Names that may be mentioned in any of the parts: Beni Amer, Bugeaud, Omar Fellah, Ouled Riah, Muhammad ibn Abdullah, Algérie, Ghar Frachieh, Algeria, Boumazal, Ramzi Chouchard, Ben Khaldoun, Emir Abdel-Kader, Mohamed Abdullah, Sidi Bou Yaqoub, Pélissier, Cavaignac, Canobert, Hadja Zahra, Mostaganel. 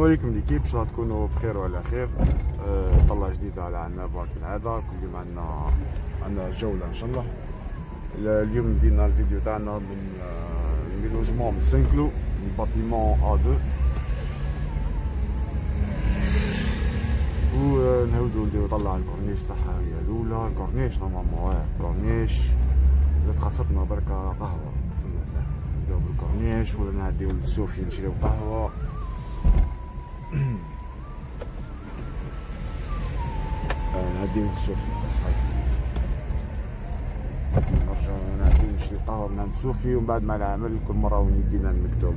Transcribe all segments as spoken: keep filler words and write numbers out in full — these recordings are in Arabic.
نوريكم ليكيب ان شاء الله تكونوا بخير وعلى خير. أه طلعه جديده على عنا برك العاده، كل يوم عندنا عندنا جوله ان شاء الله. اليوم بدينا الفيديو تاعنا من من لوجمون من سانكلو من باتيمون ا2، ونعاودو نديرو طلع الكورنيش تاعها هي الاولى. الكورنيش نورمالمون الكورنيش اللي تخصتنا بركه قهوه، استنى ساعه نبداو بالكورنيش ولا نعديو للسوفي نشريو قهوه. نعديو للسوفي صح، نرجع نعديو نشري قهوه من عند السوفي، ومن بعد ما نعمل كل مره وين يدينا المكتوب.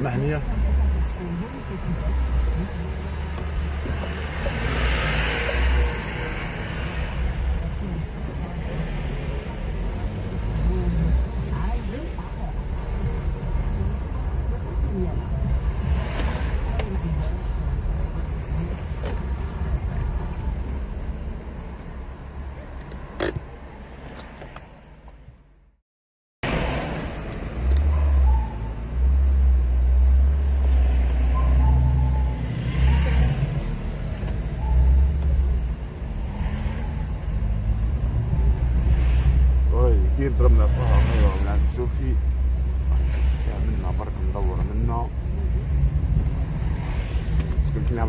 سامحني ضربنا فيها قهوة من عند سوفي، ساعة منا برك ندور منا باسكو كنا حاب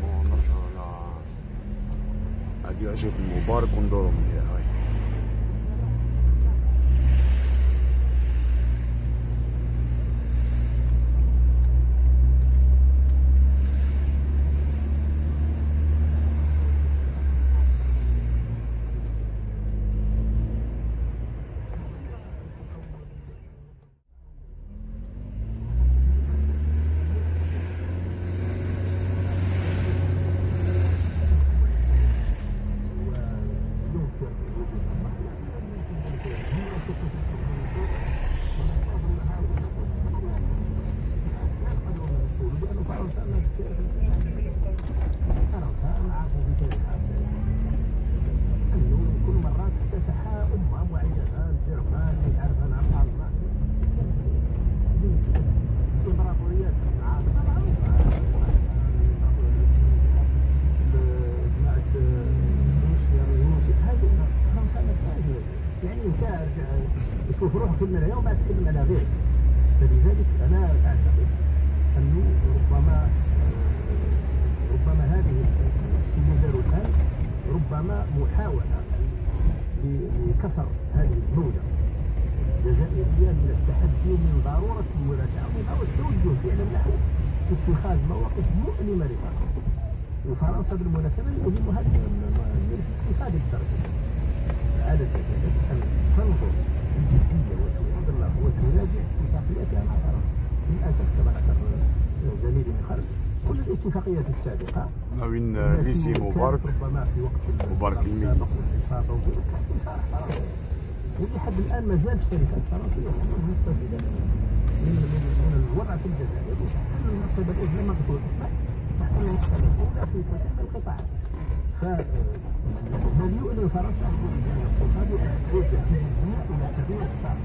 بون نرجعو ل عادي عجبة المبارك وندورو من هنا. هاي كل مرة يعني انت شوف روحك في الملايين وما تكلم على غيرك. فلذلك انا اعتقد انه ربما ربما هذه المدرسات ربما محاوله لكسر هذه الدوله الجزائريه من التحدي من ضروره المراجعه او التوجه فعلا نحو اتخاذ مواقف مؤلمه لفرنسا. وفرنسا بالمناسبه يهمها الاقتصاد الدرجه على الجزائر ان تنظر بجديه وتعود الله وتراجع اتفاقياتها مع فرنسا. للاسف كما ذكر زميلي من خارج كل الاتفاقيات السابقه من ليسي مبارك ربما في وقت مبارك المي ولحد الان ما زالت الشركات الفرنسيه مستفيده من من الوضع في الجزائر وتحتل المرتبه الاولى لما تقول اسمع تحتل المرتبه الاولى في كافه القطاعات. فهل يؤمن فرنسا بان الاقتصاد يرجع بجميع الى تغيير الساعه؟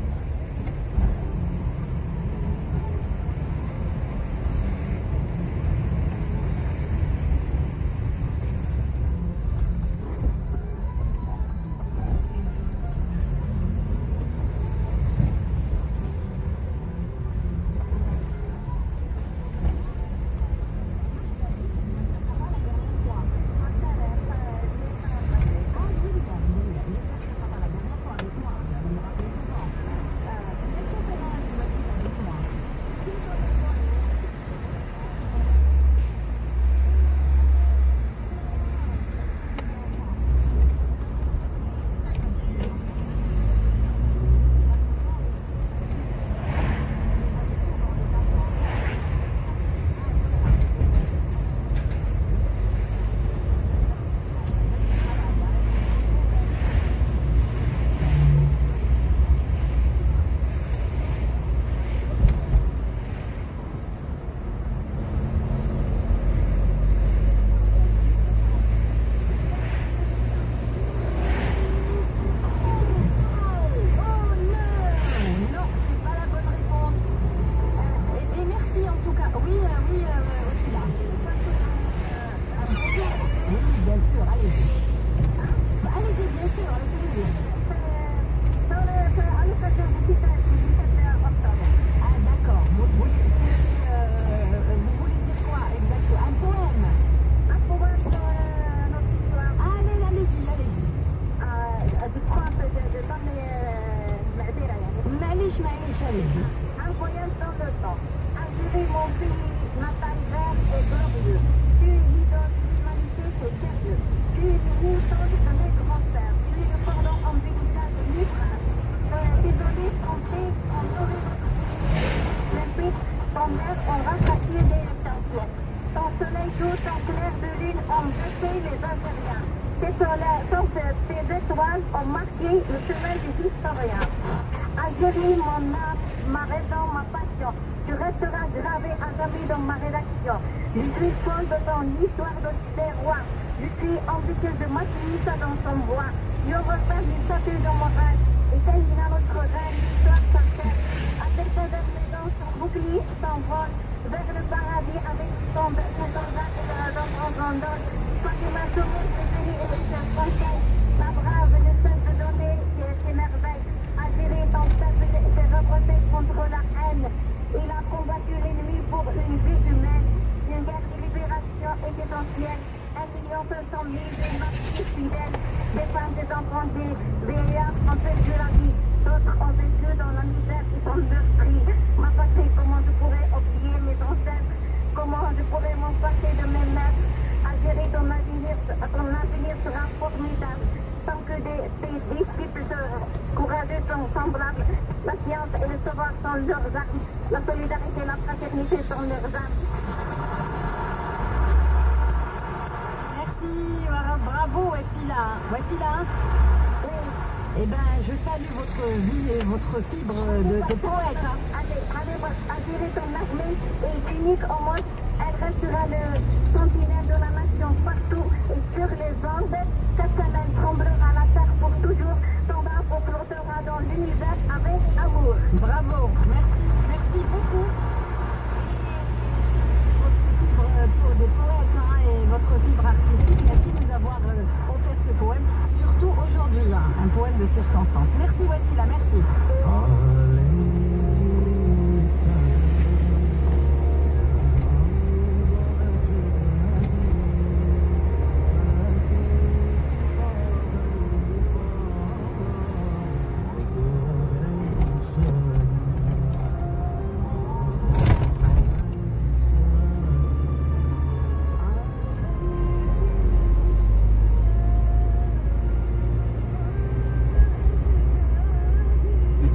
circonstances. Merci, voici la merci.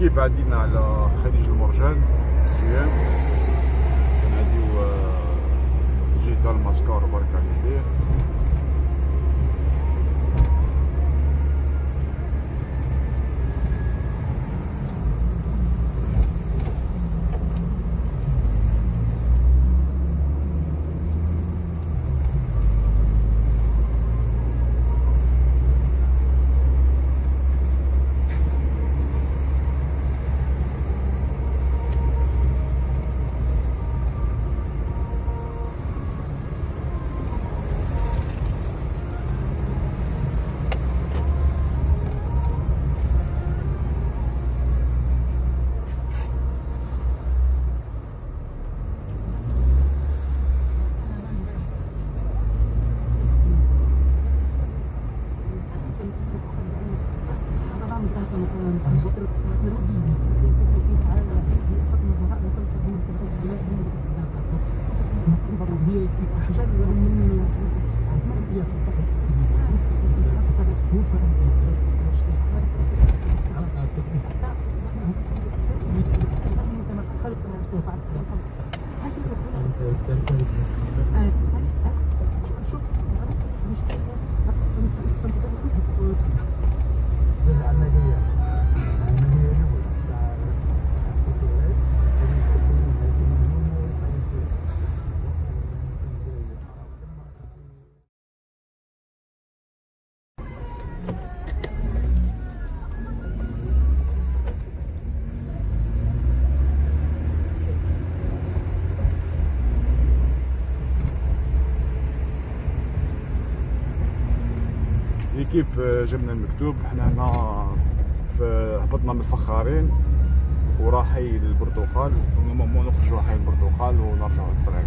كيف قاعدين على خليج المرجان السيام كناديو جهة المسكار بارك عليه كيف جبنا المكتوب. حنا هنا هبطنا من الفخارين وراحي للبرتقال، نورمالمون نخرجوا راحي للبرتقال ونرجعوا للطريق.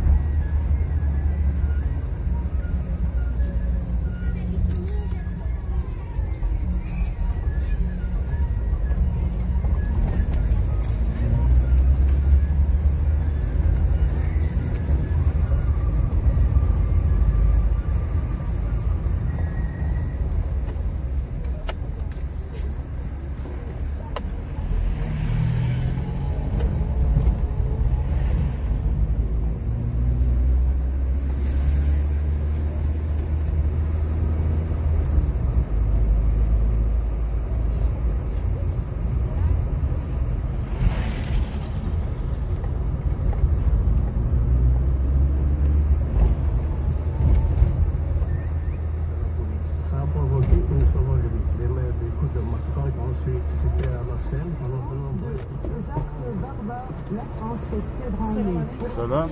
Voilà.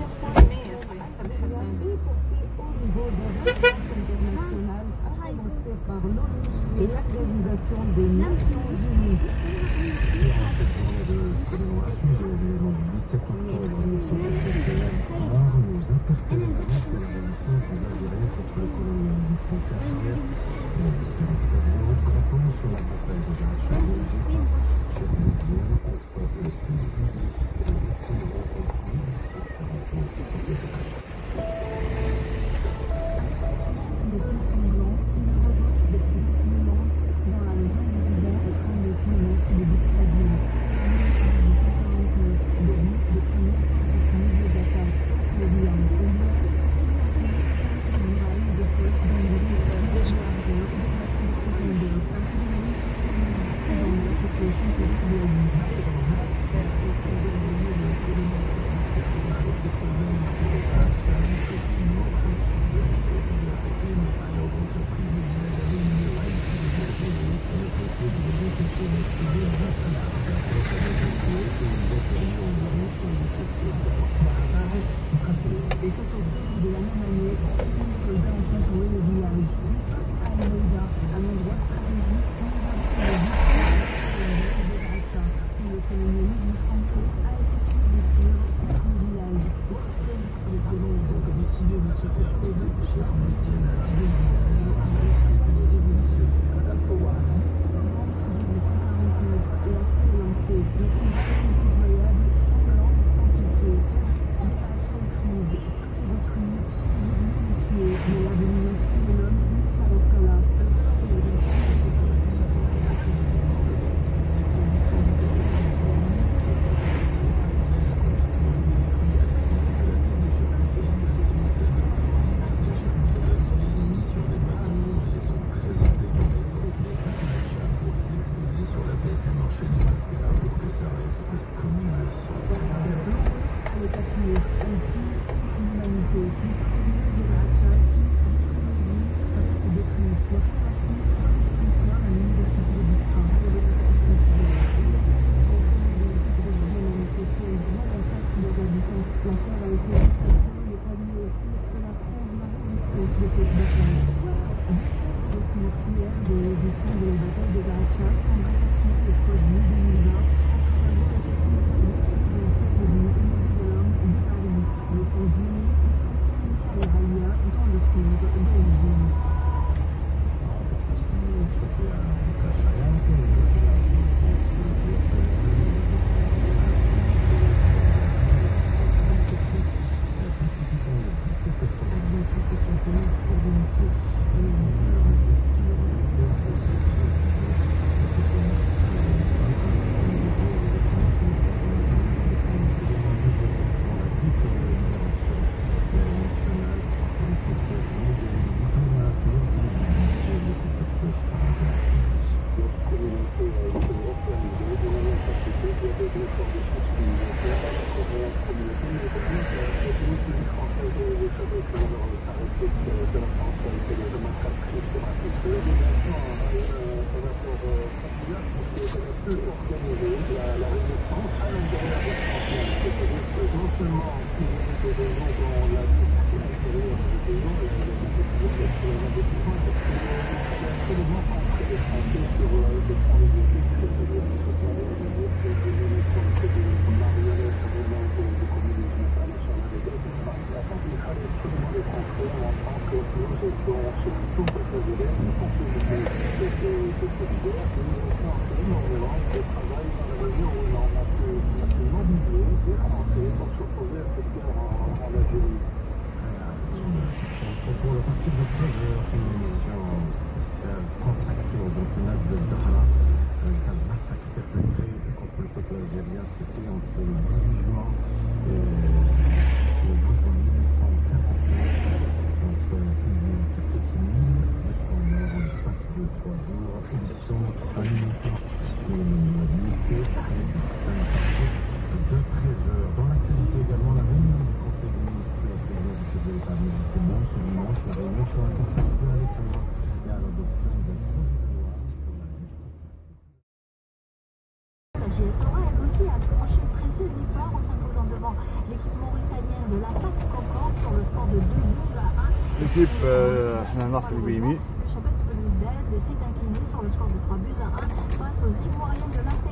L'équipe, euh, on a fait le B M I.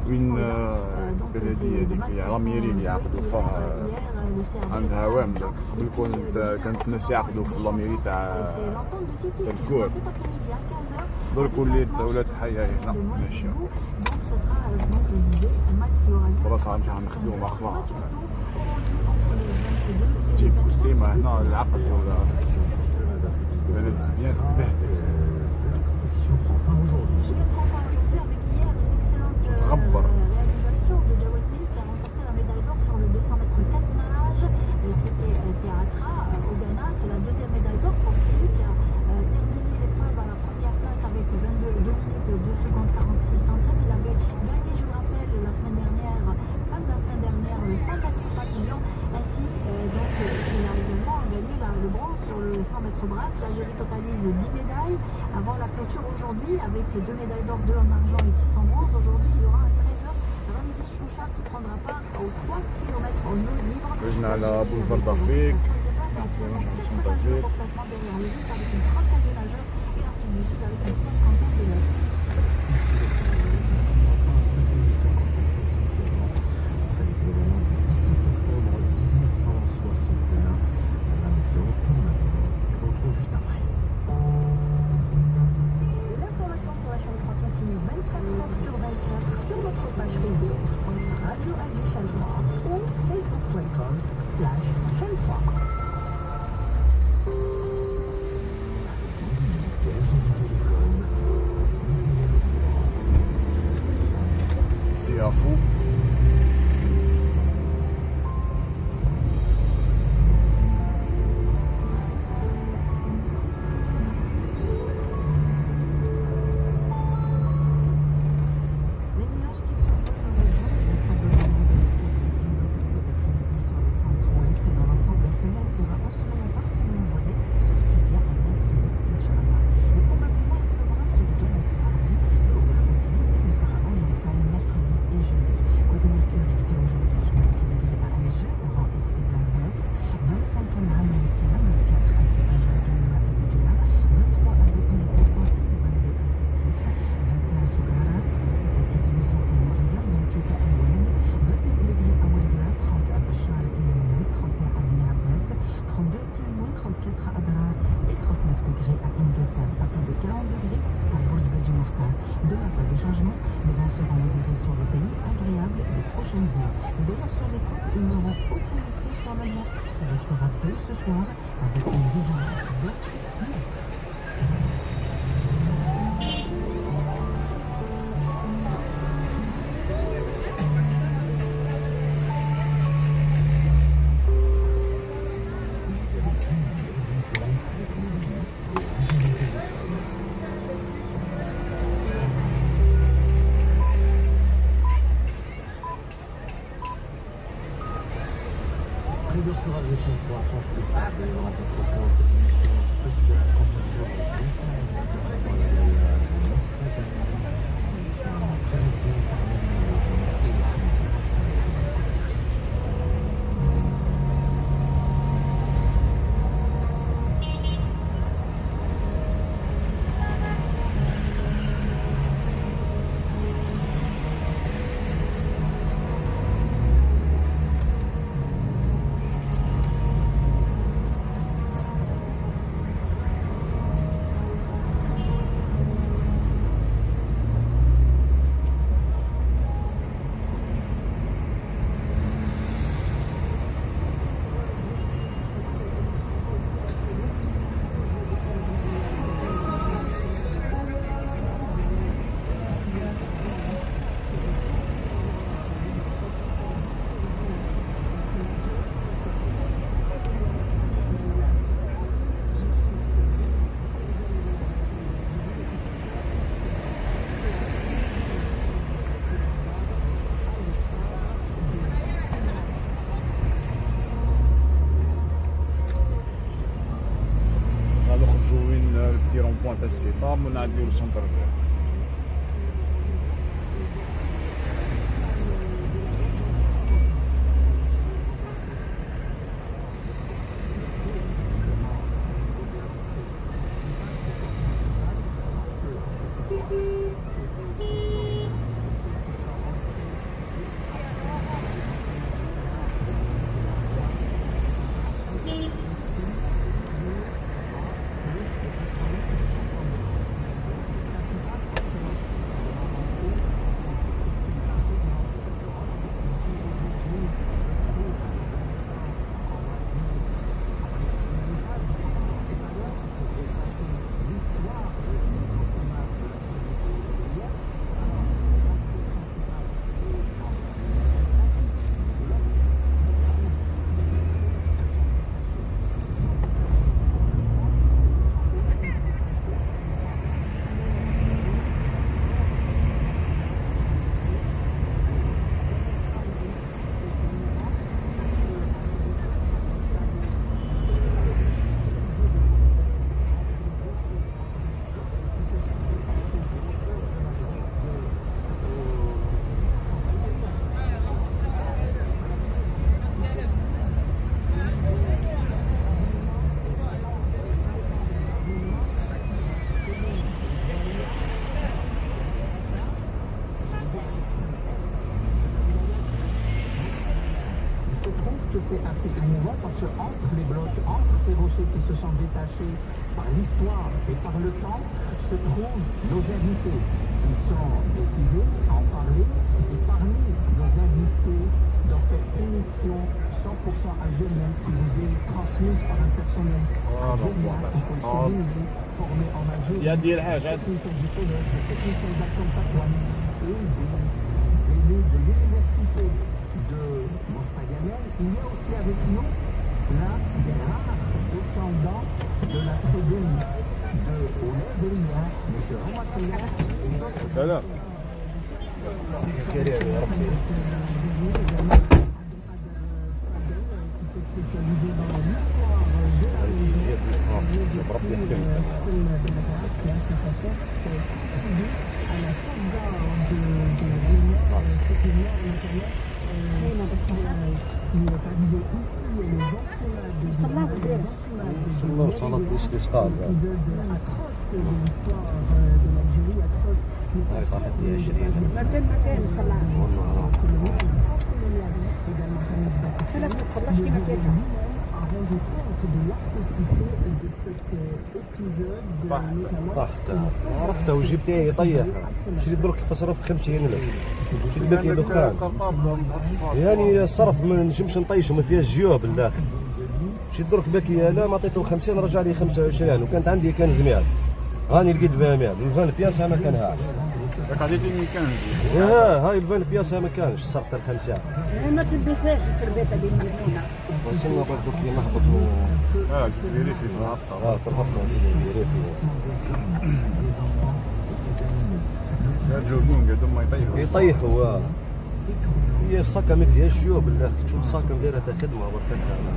Une بلدية ديك العميرين يعقدوا فيها عندها وامدة كون كانت الناس يعقدوا في العميري تاع الكور درك ولات ولات حية هنا ماشية بلاصة نجح نخدمو أخلاق تجيب كوستيمة هنا العقد ولا بلد سبيان تبهدل تغبر avec deux médailles d'or, deux en argent et six cents bronzes. Aujourd'hui, il y aura un trésor. Ramzi Chouchard qui prendra part aux trois kilomètres en eau libre. Le général à Boulevard d'Afrique. من عندي والسنتر parce que entre les blocs, entre ces rochers qui se sont détachés par l'histoire et par le temps, se trouvent nos invités. Ils sont décidés à en parler et parmi nos invités dans cette émission cent pour cent algérienne qui vous est transmise par un personnel algérien, il faut le souligner, formé en Algérie. Il y a des techniciens du soleil, des techniciens d'Acton Sacouane et des élus de l'université de Mostaganel. Il y a aussi avec nous l'un des rares descendants de la tribune de Ouled Riah, M. Omar Fellah, et d'autres. Salam. Qui s'est spécialisé dans l'histoire de la religion, qui a sa façon de à la sauvegarde de l'Union, ce qui est l'intérieur. C'est parce qu'on a ici les enfants de la طحت عرفته وجبتيه يطيح شريت درك فصرفت خمسين ألف شريت باكي دخان يعني الصرف ما نجمش نطيشه ما فيهاش جيوب لداخل شريت درك باكي انا ما عطيته خمسين رجع لي خمسة وعشرين وكانت عندي كان زميال هاني لقيت فاميال الفان بياسها ما كانهاش راك عطيتيني كنز اه هاي الفان بياسها ما كانش صرفت الخمسين ما تلبسهاش التربيطه اللي مليونه وصلنا برضو كي نهبط اه كبيري في الهبطه اه في الهبطه كبيري في الجوبون قدام ما يطيحوا يطيحوا اه هي الصكه ما فيهاش جيوب بالله، شوف الصكه دايره تاع خدمه بركة الله.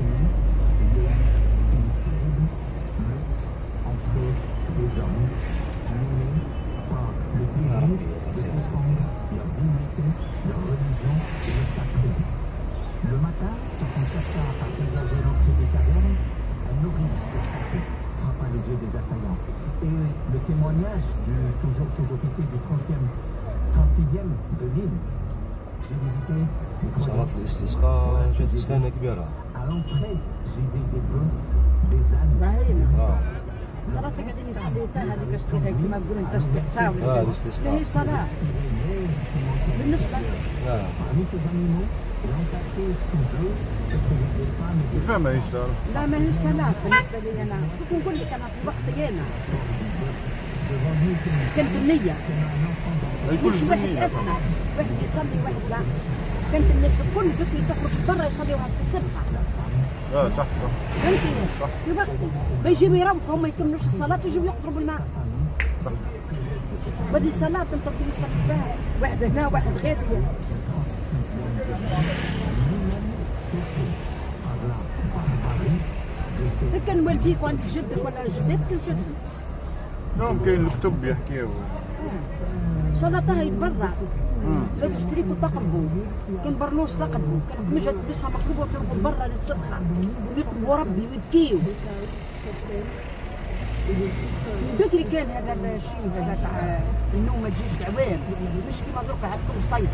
يا ربي يا سيدي. Le matin, quand on chercha à partir de la gêne entrée des cavernes, un nourrice de trafic frappa les yeux des assaillants. Et le témoignage du toujours sous-officier du trentième, trente-sixième de l'île, j'ai visité les trois. À l'entrée, gisait des bœufs, des ânes. صلاة قاعدين يشتغلوا فيها هذيك اشتغال كما تقول انت اشتغال ماهيش صلاة بالنسبة لها. كيفاه ماهيش صلاة؟ لا ماهيش صلاة بالنسبة لي أنا، كنت نقول لك أنا في وقت أنا كانت النية مش واحد أسمع، واحد يصلي واحد لا، كانت الناس الكل بكري تخرج برا يصليوا على السبعة. اه صح صح فهمتي صح في وقتي ما يجيو يروحوا ما يكملوش الصلاه يجيو يقطروا بالماء صح. وهذه صلاه انت تكون صلي فيها واحد هنا واحد غادي كان والديك وعندك جدك ولا جداتك الجد نعم كاين الكتب يحكيو صلاتها يتبرع لو تشتريكوا تقربوا كان برنوس تقربوا كانت مجهد فلوسها مقلوبه وترقد برا للصدقه ويقربوا ربي ويبكيوا بكري كان هذا الشيء هذا تاع النوم ما تجيش العوام مش كيما دركا عاد كل صيف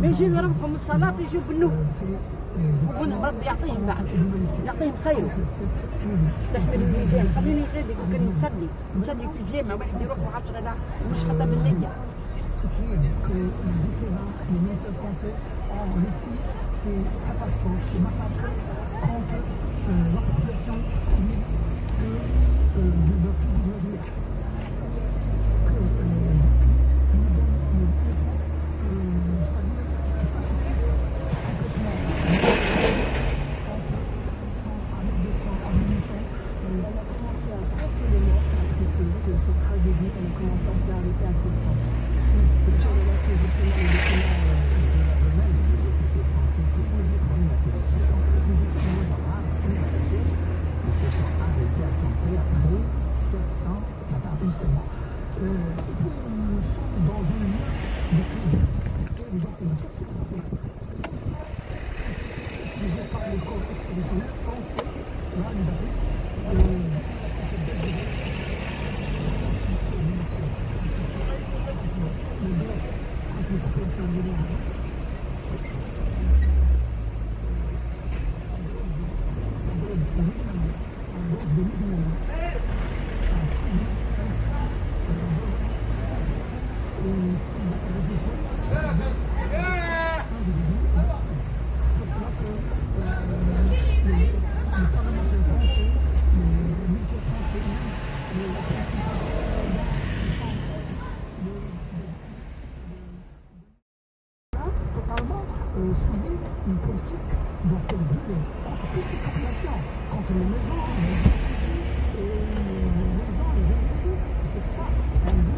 ما يجيو يروحوا من الصلاة يجيو بالنوم وقولهم ربي يعطيهم بعد يعطيهم خير تحمل الوليدان خليني غادي وكان نصلي نصلي في الجامع واحد يروح وعشرة لا مش حتى بالنية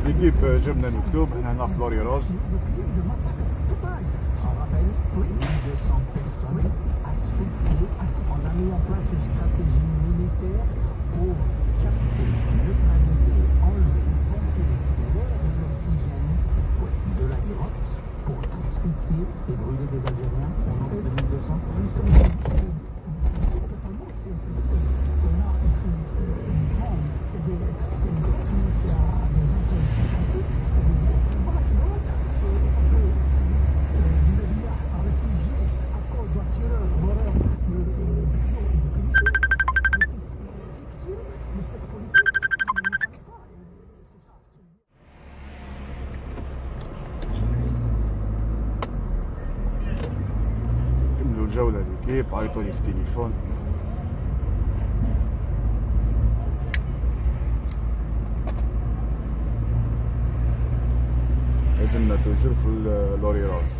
L'équipe جبنا المكتوب احنا هنا في لوري روز الجولة ليكيب عيطوا لي في التليفون لازمنا توجور في لوري روز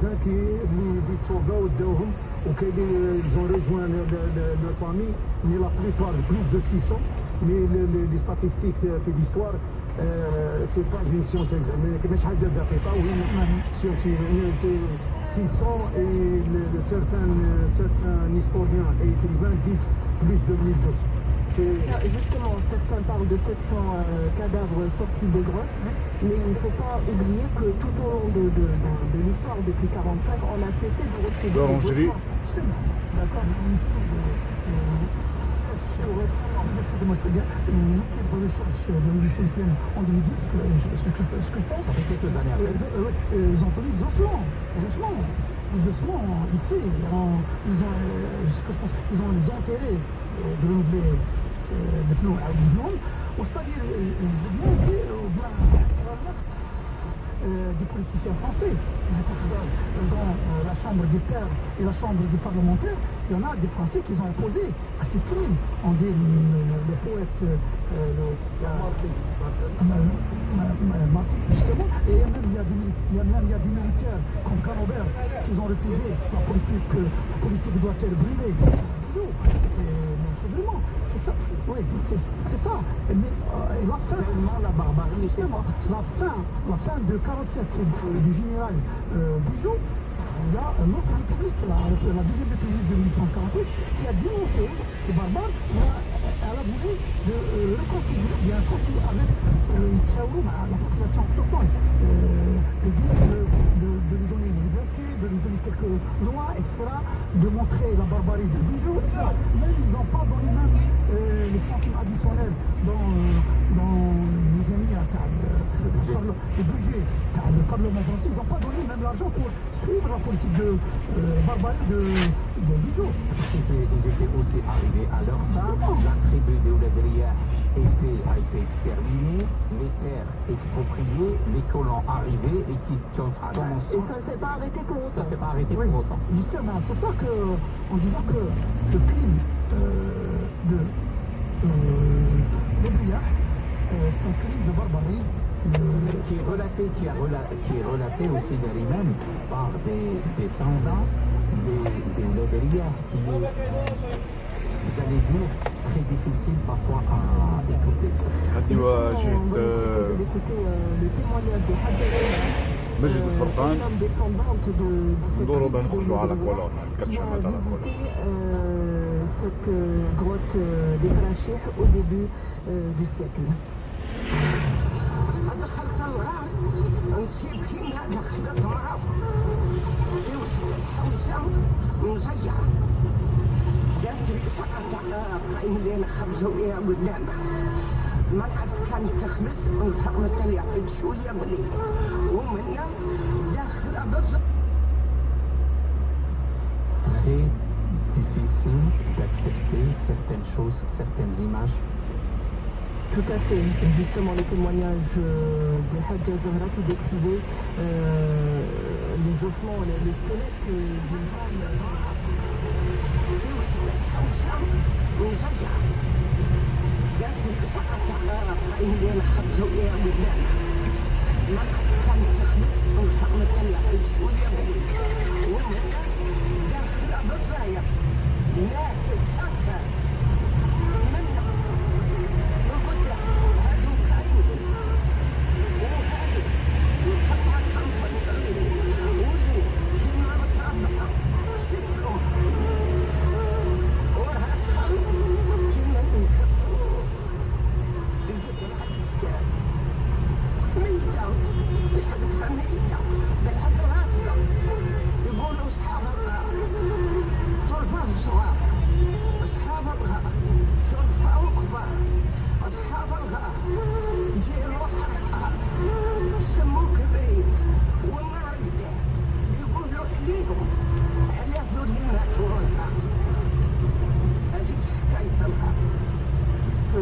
زوجها اللي بيتسوقاو داوهم وكاينين زون ريجوان لو فامي مي لا بليبار بلوس دو ستمية مي لي ستاتيستيك في ليستوار سي با اون سيونس ماكاينش حاجه دقيقه وهي سيونسي ستمية اي سيرتان سيرتان هيستوريان ايكريفان ديس بلوس دو mille deux cents. Justement, certains parlent de sept cents euh, cadavres sortis des grottes, mais il ne faut pas oublier que tout au long de, de, de, de l'histoire, depuis mille neuf cent quarante-cinq, on a cessé de retrouver des ossements. D'accord, ici, je recherche de l'U C C M en deux mille dix, ce que je pense. Ça fait quelques années après. Ils ont connu des ossements, des ossements. Les ossements, ici, ils ont les enterrés de l'un des... دفنوه على الجنون وستادير الجنون ديالو بلا النخ دي بوليتيسيان فرونسي دون لا شامبر دي بير اي لا شامبر دي بارلمونتير يون ا دي فرونسي كي زون اوبوزي ا سي كريم اون دي لو بويت Martin, justement, et il y a des militaires comme Canobert qui ont refusé la politique, la politique doit être brûlée. C'est vraiment, c'est ça, oui, c'est ça. Mais euh, et la fin, la barbarie, la fin, la fin de quarante-sept euh, du général euh, Bugeaud, il y a un autre république, la, la deuxième république de mille neuf cent quarante-huit, qui a dénoncé ces barbares, elle a voulu de euh, le concilier, bien concilier avec Tchaoum, euh, la population autochtone, euh, de, de, de, de lui donner une liberté, de lui donner quelques lois, et cetera, de montrer la barbarie de Bugeaud, et cetera. Même ils n'ont pas donné même euh, les sentiments additionnels dans, dans les amis à table, le budget, le parlement français, ils n'ont pas donné même l'argent pour suivre la politique de euh, barbarie de, de Bugeaud. Ils étaient aussi arrivés à leur fin. La tribu de Ouled Riah a été exterminée, les terres expropriées, les colons arrivés et qui ont commencé. Et ça ne s'est pas arrêté pour autant. Ça ne s'est pas arrêté oui. pour autant. Justement, c'est ça que, en disant que le crime euh, de Ouled Riah, euh, euh, c'est un crime de barbarie. Qui est relaté, qui, a rela qui est relaté aussi de lui-même par des descendants des Ouled Riah qui est, j'allais dire, très difficile parfois à écouter. On va écouter le témoignage de Hadja Zahra. مجد الفرقان ندورو باه نخرجو على كولون كتشمت على كولون cette grotte des Frachieh au début du siècle. ونسيب كيما دخلت مرة في وسط الحوزة مزيعة زادت فقط قايم لينا خبزة وياها قدامها ما عرفت كان تخبز ونسحق متريح شوية مليح ومنا داخلة بالضبط. Très difficile d'accepter certaines choses, certaines images. Tout à fait, justement le témoignage de Hadja Zahra qui décrivait euh, les ossements, les, les squelettes d'une femme.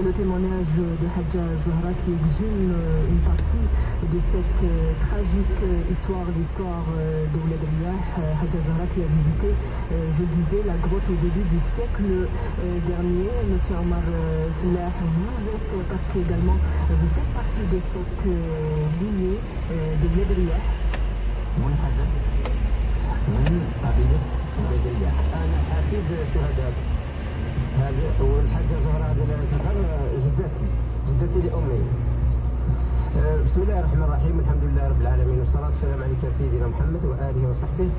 Le témoignage de Hadja Zahra qui exhume une partie de cette euh, tragique histoire, l'histoire euh, d'Ouled Riah. Euh, Hadja Zahra qui a visité, euh, je disais, la grotte au début du siècle euh, dernier. Monsieur Omar Fellah, vous êtes parti également, vous faites partie de cette euh, lignée euh, d'Ouled Riah. اكيد شهداء. هذه والحاجه زهره هذه جدتي جدتي لامي. بسم الله الرحمن الرحيم، الحمد لله رب العالمين والصلاه والسلام عليك سيدنا محمد واله وصحبه.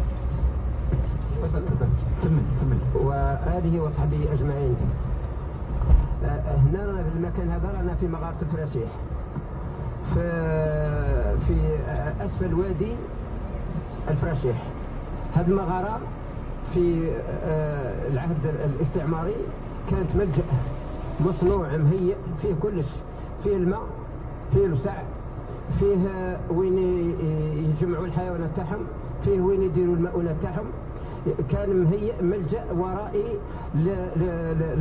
كمل كمل. واله وصحبه اجمعين. هنا في المكان هذا رانا في مغاره الفراشيح. في في اسفل وادي الفراشيح. هذه المغاره في العهد الاستعماري كانت ملجأ مصنوع مهيئ فيه كلش، فيه الماء، فيه الوسع، فيه وين يجمعوا الحيوانات تاعهم، فيه وين يديروا المؤونات تاعهم. كان مهيئ ملجأ ورائي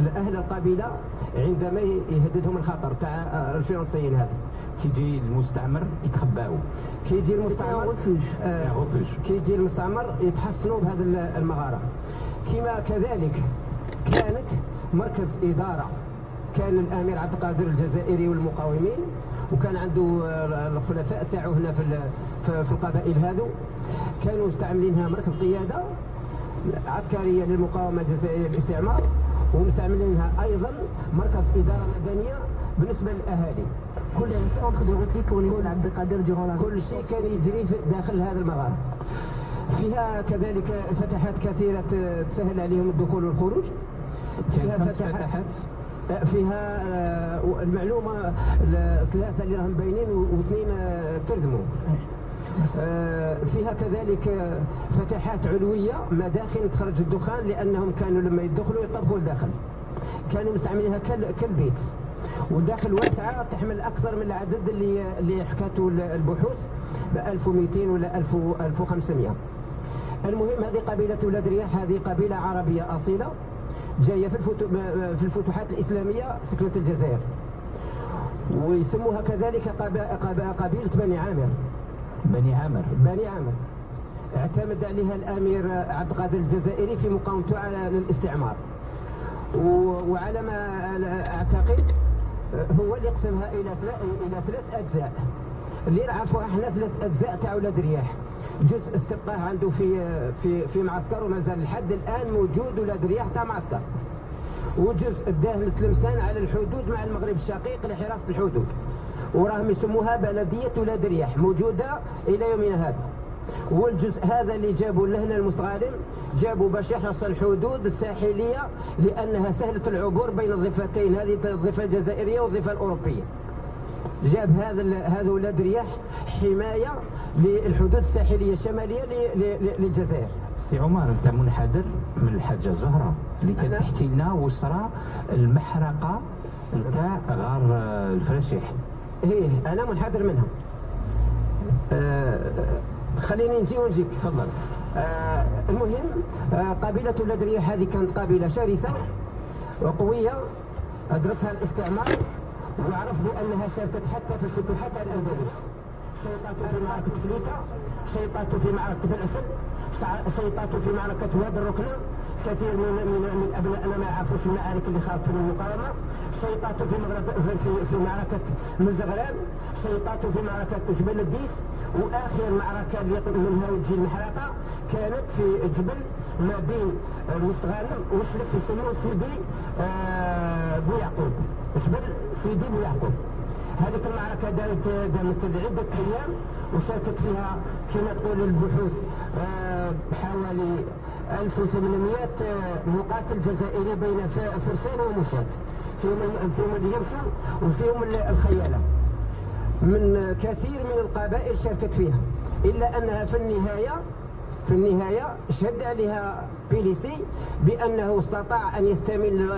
لأهل القبيلة عندما يهددهم الخطر تاع الفرنسيين. هذا كيجي المستعمر يتخباو، كيجي المستعمر يغفج، كيجي المستعمر يتحصنوا بهذه المغارة. كما كذلك كانت مركز إدارة، كان الأمير عبد القادر الجزائري والمقاومين، وكان عنده الخلفاء تاعو هنا في القبائل هذو، كانوا مستعملينها مركز قيادة عسكرية للمقاومة الجزائرية للاستعمار، ومستعملينها أيضا مركز إدارة مدنية بالنسبة للأهالي. كل سونتر دو ريبليك وليد عبد القادر ديغون، كل شيء كان يجري داخل هذا المغار. فيها كذلك فتحات كثيرة تسهل عليهم الدخول والخروج. فيها فتحات، فيها المعلومة ثلاثة اللي راهم باينين واثنين تردموا. فيها كذلك فتحات علوية، مداخن تخرج الدخان، لأنهم كانوا لما يدخلوا يطبخوا لداخل، كانوا مستعملينها كالبيت، وداخل واسعة تحمل أكثر من العدد اللي اللي حكاته البحوث ب ألف ومئتين ولا ألف وخمسمئة. المهم هذه قبيلة أولاد رياح، هذه قبيلة عربية أصيلة جاية في في الفتوحات الإسلامية سكنت الجزائر، ويسموها كذلك قبيلة بني عامر. بني عامر بني عامر اعتمد عليها الامير عبد القادر الجزائري في مقاومته على الاستعمار، وعلى ما اعتقد هو اللي قسمها الى الى ثلاث اجزاء اللي نعرفوها احنا، ثلاث اجزاء تاع ولاد رياح. جزء استبقاه عنده في في في معسكر، ومازال لحد الان موجود ولاد رياح تاع معسكر، وجزء اداه لتلمسان على الحدود مع المغرب الشقيق لحراسه الحدود، وراهم يسموها بلدية ولاد رياح، موجودة إلى يومنا هذا. والجزء هذا اللي جابوا لهنا المستغالم، جابوا باش يحرس الحدود الساحلية، لأنها سهلة العبور بين الضفتين، هذه الضفة الجزائرية والضفة الأوروبية. جاب هذا هذا ولاد رياح حماية للحدود الساحلية الشمالية للجزائر. سي عمر، أنت منحدر من الحاجة زهرة اللي كانت تحكي لنا وصرا المحرقة نتاع غار الفراشيح. ايه انا منحدر منها. آه خليني نجي ونجيك. تفضل. آه المهم آه قبيله ولاد رياح هذه كانت قبيله شرسه وقويه، ادرسها الاستعمار وعرفوا انها شاركت حتى في الفتوحات على الاندلس. شيطاته في معركه فليته، شيطاته في معركه الاسد، شيطاته في معركه واد الركنه، كثير من من من ابنائنا ما يعرفوش المعارك اللي خاضتهم المقاومه، شيطاته في في في معركه مزغران، شيطاته في معركه جبل الديس، واخر معركه اللي منها وتجي المحرقه كانت في جبل ما بين المستغانم وشلف، يسموه سيدي بو يعقوب، جبل سيدي بو يعقوب. هذيك المعركه دامت دامت عده ايام، وشاركت فيها كما تقول البحوث حوالي ألف وثمانمئة مقاتل جزائري بين فرسان ومشاة، فيهم فيهم اللي يمشوا وفيهم الخيالة. من كثير من القبائل شاركت فيها، إلا أنها في النهاية في النهاية شهد عليها بيليسي بأنه استطاع أن يستمل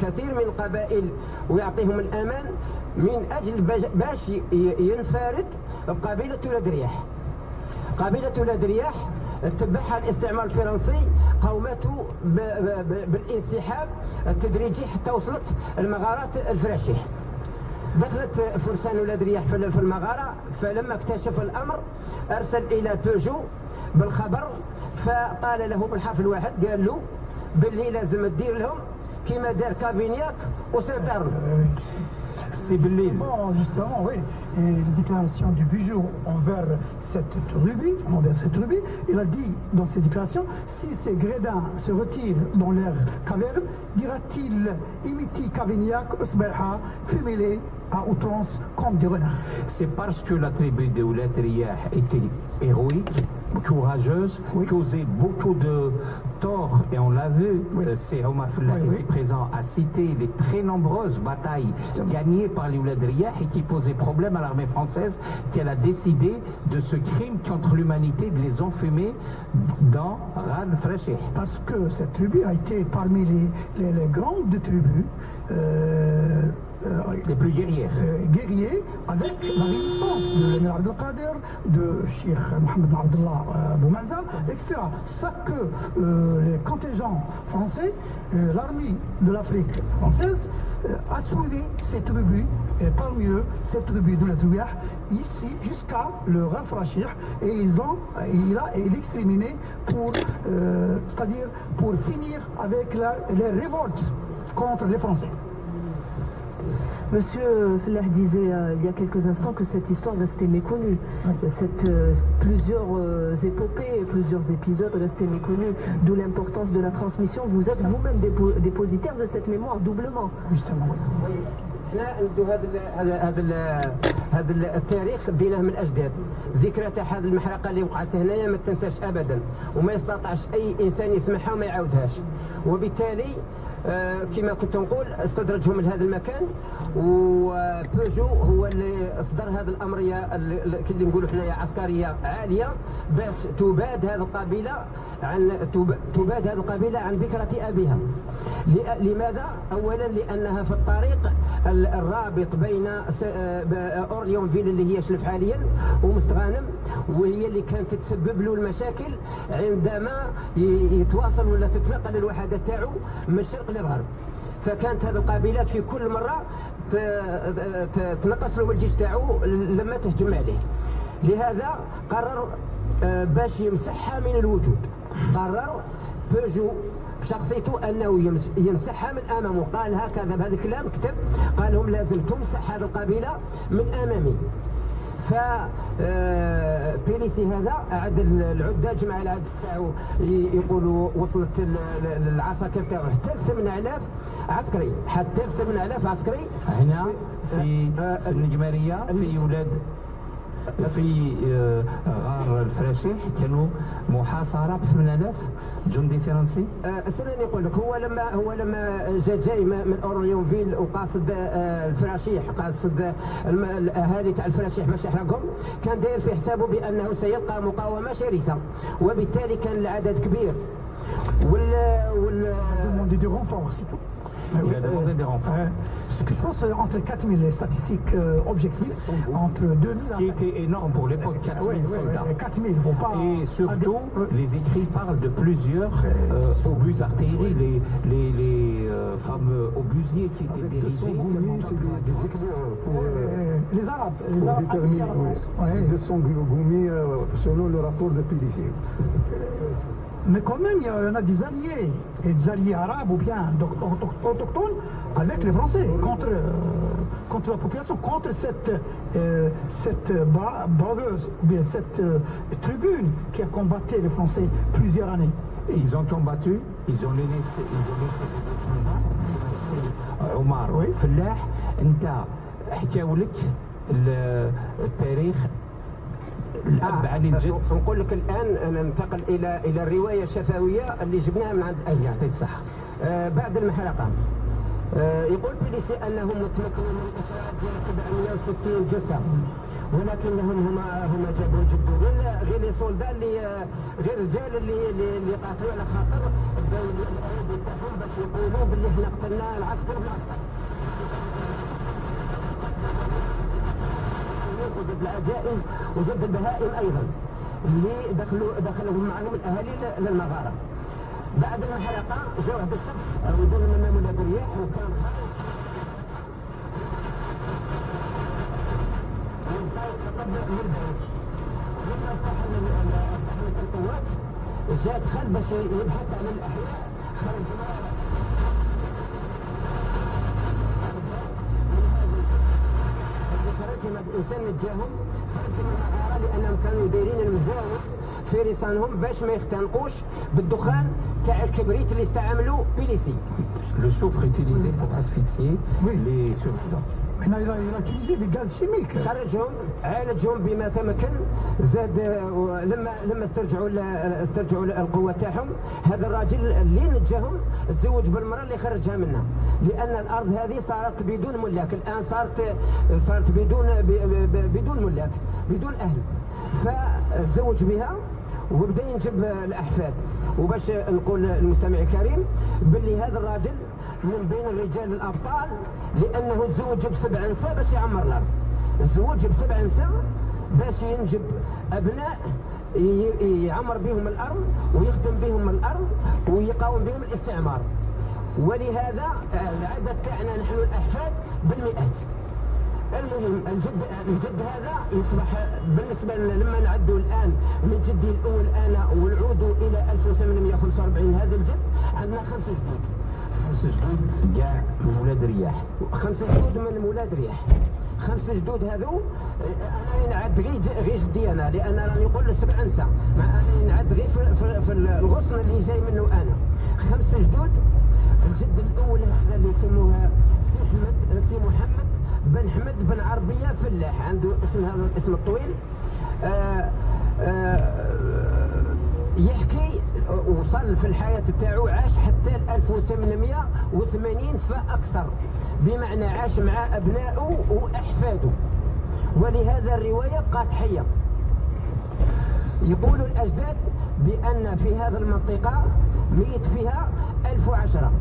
كثير من القبائل ويعطيهم الأمان من أجل باش ينفرد بقبيلة ولاد رياح. قبيلة ولاد رياح تبعها الاستعمار الفرنسي، قاومته بالانسحاب التدريجي حتى وصلت المغارات الفراشيح. دخلت فرسان ولاد رياح في المغاره، فلما اكتشف الامر ارسل الى بوجو بالخبر، فقال له بالحرف الواحد، قال له باللي لازم تدير لهم كما دار كافينياك وسانتارنو. c'est Bellil. Bon, justement, oui. Et la déclaration du Bugeaud envers cette rubie, envers cette rubie, il a dit dans ses déclarations, si ces grédins se retirent dans leur caverne, dira-t-il, imiti Cavaignac, Osberha, fumez-les à outrance comme des renards. C'est parce que la tribu de Ouled Riah était héroïque, courageuse, oui, causait beaucoup de torts, et on l'a vu, oui, c'est Omar Fellah qui est présent à citer les très nombreuses batailles gagnées par les Ouled Riah et qui posaient problème à l'armée française, qu'elle a décidé de ce crime contre l'humanité, de les enfumer dans Ghar Frachieh. Parce que cette tribu a été parmi les, les, les grandes tribus euh, Euh, les plus guerriers. Euh, guerriers avec la résistance de l'Emir Abdel-Kader, de Sheikh Mohamed Abdullah euh, Boumazal, et cetera. Ça que euh, les contingents français, euh, l'armée de l'Afrique française, euh, a suivi ces tribus, et parmi eux, cette tribu de la Driah, ici jusqu'à le Ghar Frachieh, et ils ont, il a exterminé pour, euh, c'est-à-dire pour finir avec la, les révoltes contre les Français. Monsieur Fellah disait euh, il y a quelques instants que cette histoire restait méconnue. Oui. Cette, euh, plusieurs euh, épopées, plusieurs épisodes restaient méconnus, d'où l'importance de la transmission. Vous êtes vous-même dépo dépositaire de cette mémoire, doublement. Justement. Oui. احنا ندو هذا هذا هذا التاريخ ديناه من الاجداد، ذكرى تاع هذه المحرقه اللي وقعت هنايا ما تنساش ابدا، وما يستطيعش اي انسان يسمعها وما يعاودهاش، وبالتالي كما كنت نقول استدرجهم لهذا المكان، وبوجو هو اللي اصدر هذا الامريه اللي نقولوا حنايا عسكريه عاليه باش تباد هذه القبيله عن تباد هذه القبيله عن ذكرى ابيها. لماذا؟ اولا لانها في الطريق الرابط بين اورليون فيل اللي هي شلف حاليا ومستغانم، وهي اللي كانت تسبب له المشاكل عندما يتواصل ولا تتنقل الوحدات تاعو من الشرق للغرب. فكانت هذه القبيله في كل مره تنقص له الجيش تاعو لما تهجم عليه. لهذا قرر باش يمسحها من الوجود، قرر بوجو بشخصيته انه يمسحها من امامه، قال هكذا بهذا الكلام كتب، قال لهم لازم تمسح هذه القبيله من امامي. ف بيليسي هذا عاد العده جمع العدد تاعو، يقولوا وصلت العساكر تاعو حتى ثمانية آلاف عسكري، حتى ثمانية آلاف عسكري هنا في النجماريه في ولاد في غار الفراشيح كانوا محاصره ب ثمانية آلاف جندي فرنسي. استنى نقول لك، هو لما هو لما جا جاي من اورليونفيل وقاصد الفراشيح، قاصد الاهالي تاع الفراشيح باش يحرقهم، كان داير في حسابه بانه سيلقى مقاومه شرسه، وبالتالي كان العدد كبير. وال وال Il a demandé des renforts. Ce que je pense, entre quatre mille les statistiques euh, objectives, entre deux mille... Ce qui était énorme pour l'époque, quatre mille ouais, soldats. Ouais, quatre mille, vont pas... Et surtout, adé... les écrits parlent de plusieurs euh, obus d'artillerie, oui, les, les, les euh, fameux obusiers qui étaient dirigés... Les Arabes, les Arabes... Pour déterminer, oui, ouais, deux cents goumis euh, selon le rapport de Pélissier. Mais quand même, il y en a des alliés, et des alliés arabes ou bien autochtones avec les Français, contre, euh, contre la population, contre cette, euh, cette bra braveuse, ou bien cette euh, tribune qui a combattu les Français plusieurs années. Ils ont combattu, ils ont laissé les descendants. Omar Fellah, Nta, Hkiaoulik, le Tarikh. الاب عن الجد. نقول لك الان ننتقل الى الى الروايه الشفويه اللي جبناها من عند الاجداد. يعطيك الصحه. آه بعد المحرقه آه يقول بيليسي انهم متمكنين من اخراج سبعمئة وستين جثه، ولكنهم هما هما جابوا جدوا غير غير لي سولدا اللي غير الرجال اللي اللي قاتلوا على خاطر العيب تاعهم باش يقولوا باللي احنا قتلنا العسكر بالعسكر. ضد العجائز وضد البهائم ايضا اللي دخلوا دخلوهم معهم الاهالي للمغاره. بعد الحلقه جاء واحد الشخص ودار لنا مولد الرياح وكان القوات جاء دخل باش يبحث على الاحياء، خرج ترجمه انسان نجاهم، خرجوا من الغاره لانهم كانوا دايرين المزاوم في لسانهم باش ما يختنقوش بالدخان تاع الكبريت اللي استعملوه بيليسي. Le soufre utilisé pour asphyxier les survivants. هنا إلى تونسي في غاز شيميك خرجهم عالجهم بما تمكن. زاد لما لما استرجعوا استرجعوا القوه تاعهم، هذا الراجل اللي نجاهم تزوج بالمراه اللي خرجها منها، لان الارض هذه صارت بدون ملاك الان، صارت صارت بدون بدون ملاك بدون اهل، فتزوج بها وبدا ينجب الاحفاد. وباش نقول للمستمع الكريم باللي هذا الراجل من بين الرجال الابطال، لانه تزوج بسبع نساء باش يعمر الارض، تزوج بسبع نساء باش ينجب ابناء يعمر بهم الارض ويخدم بهم الارض ويقاوم بهم الاستعمار. ولهذا العدد تاعنا نحن الاحفاد بالمئات. المهم الجد الجد هذا يصبح بالنسبه لما نعدوا الان من جدي الاول انا ونعودوا الى ألف وثمانمئة وخمسة وأربعين، هذا الجد عندنا خمسه جدود. خمسة جدود كاع من ولاد رياح. خمسة جدود من ولاد رياح. خمسة جدود هذو أنا نعد غير غير جدي أنا، لأن راني نقول سبع نساء، مع أني نعد غير في, في, في الغصن اللي جاي منه أنا. خمسة جدود. الجد الأول هذا اللي يسموها سي حمد سي محمد بن حمد بن عربية فلاح، عنده اسم هذا الاسم الطويل. آآ آآ يحكي وصل في الحياة تاعو، عاش حتى ألف وثمانمئة وثمانين فأكثر، بمعنى عاش مع أبنائه وأحفاده، ولهذا الرواية قاطحية. يقول الأجداد بأن في هذه المنطقة ميت فيها ألف وعشرة.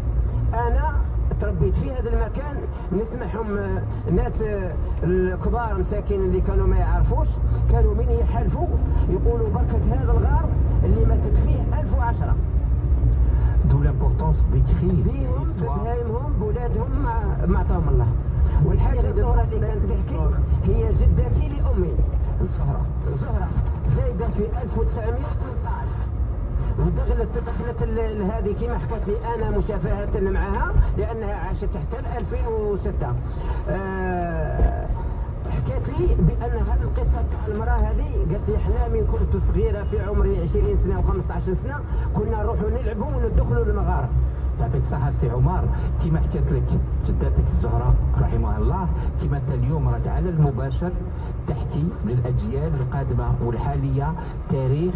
أنا تربيت في هذا المكان، نسمعهم ناس الكبار مساكين اللي كانوا ما يعرفوش، كانوا من يحلفوا يقولوا بركة هذا الغار اللي ماتت فيه ألف وعشرة. D'où l'importance d'écrire l'histoire. بهايمهم بولادهم ما عطاهم الله. والحاجة الصغيرة اللي كانت تحكي هي جدتي لأمي زهرة. زهرة زايدة في ألف وتسعمئة وثمنطاش. ودخلت دخلت هذه كما حكت لي انا مشافهه معها، لانها عاشت حتى ألفين وستة. أه حكيت لي بان هذه القصه تاع المراه هذه، قالت لي حنا من كنت صغيره في عمري عشرين سنة وخمسطاش سنة كنا نروحوا نلعبوا وندخلوا للمغاره. يعطيك الصحة سي عمر، كيما حكيت لك جداتك الزهراء رحمها الله، كيما انت اليوم راك على المباشر تحكي للاجيال القادمه والحاليه تاريخ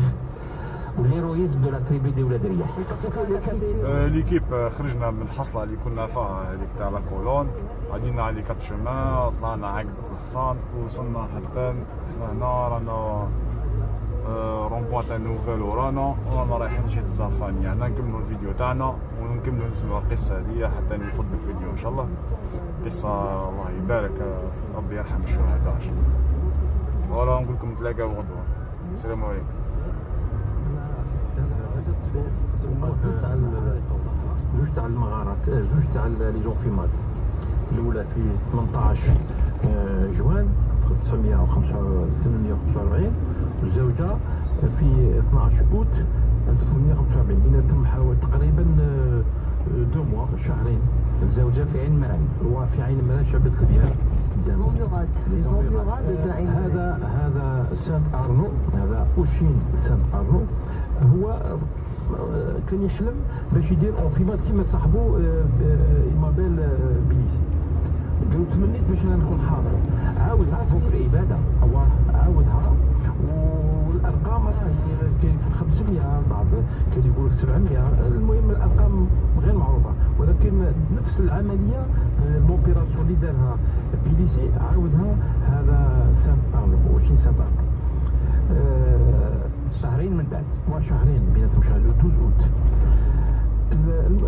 والهيرويزم دو لا تريبي دي ولاد رياح. ليكيب خرجنا من الحصله اللي كنا فيها هذيك تاع لا كولون، عدينا على كات شمان، طلعنا عقبة الحصان ووصلنا حتى هنا، رانا رومبوا تاع نوفيل ورانا ورانا رايحين لجهة الزعفرانية. هنا نكملوا الفيديو تاعنا ونكملوا نسمعوا القصه هذه حتى نفوت الفيديو ان شاء الله. قصه الله يبارك، ربي يرحم الشهداء ان شاء الله. فوالا نقول لكم نتلاقاو غدوه. السلام عليكم. زوج تاع زوج تاع المغارات، زوج تاع لي زونفيماد. الاولى في ثمنطاش جوان ألف وتسعمئة وخمسة وأربعين، والزوجه في اثناش اوت ألف وثمنمئة وخمسة وأربعين. لأنها تم حوالي تقريبا دو موا شهرين. الزوجه في عين مرعن، هو في عين مرعن شابت خبيان. زوميراد زوميراد تاع عين مرعن. هذا هذا سانت أرنو، هذا اوشين سانت أرنو. هو كان يحلم باش يدير اونفيماد كيما صاحبو ايمابيل بليسي. قالو تمنيت باش انا نكون حاضر. عاود عرفو في العباده، عاودها والارقام راهي كاين في خمسمئة، بعض كاين يقولوا سبعمئة، المهم الارقام غير معروفه. ولكن نفس العمليه لوبيراسيون اللي دارها بليسي عاودها هذا سانت أرنو وشي سانت أرنو. شهرين من بعد، وشهرين بيناتهم شهر اثناش اوت.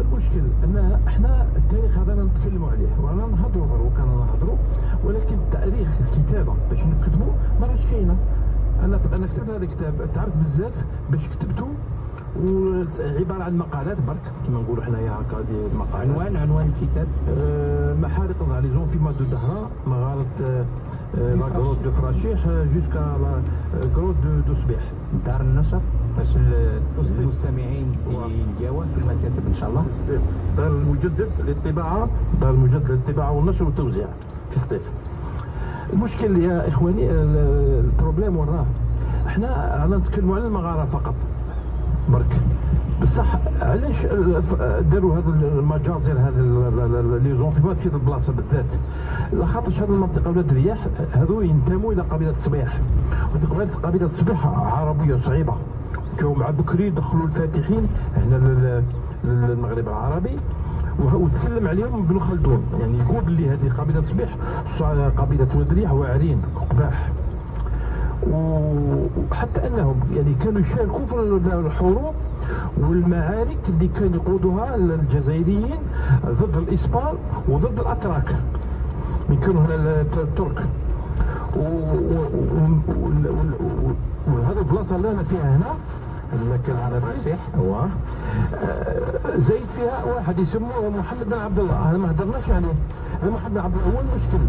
المشكل ان احنا التاريخ هذا نتكلموا عليه ورانا نهضروا دروك، انا نهضروا، ولكن تاريخ الكتابه باش نكتبوا ما راهيش كاينه. انا انا كتبت هذا الكتاب، تعبت بزاف باش كتبته، وعباره عن مقالات برك كما نقولوا حنايا هكا دي مقالات. عنوان عنوان الكتاب أه محارق ضع لي زونفيماد دو دهرا، مغاره أه لا غروت دو فراشيح جوسكا لا غروت دو صبيح. دار النشر باش المستمعين يلقاوه في المكاتب ان شاء الله. دار المجدد للطباعه، دار المجدد للطباعه والنشر والتوزيع في سطيف. المشكل يا اخواني البروبليم وراه، احنا رانا نتكلموا على المغاره فقط برك، بصح علاش داروا هذا المجازر هذا لي زونتيبات في البلاصه بالذات؟ لخاطرش هذه المنطقه ولاد الرياح هذو ينتموا الى قبيله الصبيح، وقبيله قبيله الصبيح عربيه صعيبه، جاو مع بكري دخلوا الفاتحين هنا للمغرب العربي وتكلم عليهم بن خلدون، يعني يقول بلي هذه قبيله الصبيح قبيله ولد الرياح واعرين قباح، وحتى انهم يعني كانوا يشاركوا في الحروب والمعارك اللي كانوا يقودها الجزائريين ضد الاسبان وضد الاتراك من كانوا هنا الترك، وهذه البلاصه اللي انا فيها هنا المكان على فرشيح هو زايد فيها واحد يسموه محمد بن عبد الله، هذا ما هدرناش عليه، هذا محمد بن عبد الله هو المشكل،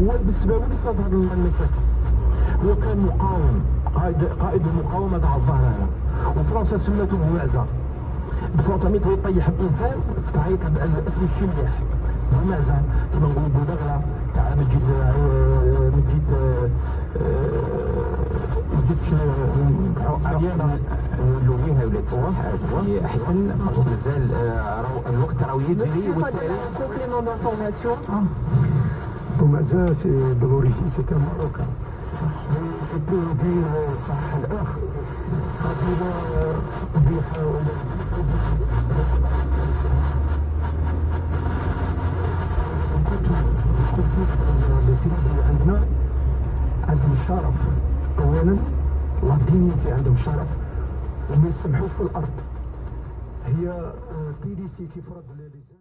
هو بالنسبه لي صاد هذا المكان هو كان مقاوم، قائد قائد المقاومه تاع الظهر هنا، وفرنسا سمته بوعزه، بفرنسا مي يطيح الانسان تعيط باسم الشميح بوعزه كما نقولوا بودغله تاع مجيد مجيد اللومي هاولات سي حسن مازال الوقت راه يجري والتاريخ كومبليمون دانفورماسيون ومازال سي دولوري سي كان ماروكان صح التوبيل صح الاخ قبيله قبيحه ولا اللي عندنا عندهم الشرف اولا لادينيتي عندهم شرف وما يسمحوش في الارض هي بيديسي كيف رد